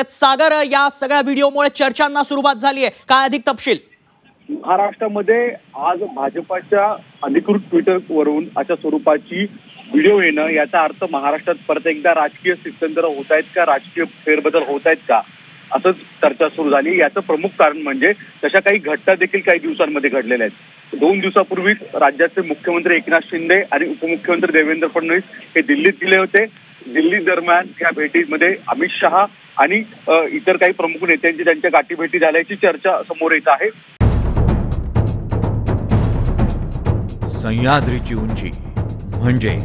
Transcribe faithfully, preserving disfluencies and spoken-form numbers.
त्यात सागर या सगळ्या व्हिडिओमुळे चर्चांना सुरुवात झाली आहे, काय अधिक तपशील? महाराष्ट्रामध्ये आज भाजपाच्या अधिकृत ट्विटर वरून अशा स्वरूपाची व्हिडिओ येणं याचा अर्थ महाराष्ट्रात परत एकदा राजकीय स्थित्यंतर होत आहेत का, राजकीय फेरबदल होत आहेत का, असंच चर्चा सुरू झाली. याचं प्रमुख कारण म्हणजे तशा काही घटना देखील काही दिवसांमध्ये घडलेल्या आहेत. दोन दिवसापूर्वी राज्याचे मुख्यमंत्री एकनाथ शिंदे आणि उपमुख्यमंत्री देवेंद्र फडणवीस हे दिल्लीत गेले होते. दिल्ली दरम्यान या भेटीमध्ये अमित शाह आणि इतर काही प्रमुख नेत्यांची त्यांच्या गाठीभेटी झाल्याची चर्चा समोर येत आहे. सहयाद्रीची उंची म्हणजे